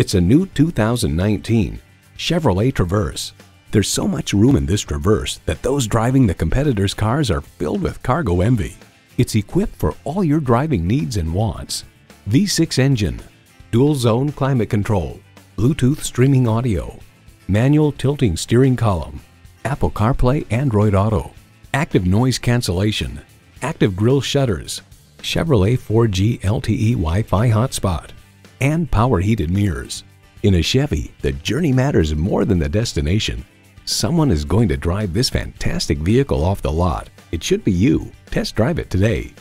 It's a new 2019 Chevrolet Traverse. There's so much room in this Traverse that those driving the competitors' cars are filled with cargo envy. It's equipped for all your driving needs and wants. V6 engine, dual zone climate control, Bluetooth streaming audio, manual tilting steering column, Apple CarPlay, Android Auto, active noise cancellation, active grille shutters, Chevrolet 4G LTE Wi-Fi hotspot, and power heated mirrors. In a Chevy, the journey matters more than the destination. Someone is going to drive this fantastic vehicle off the lot. It should be you. Test drive it today.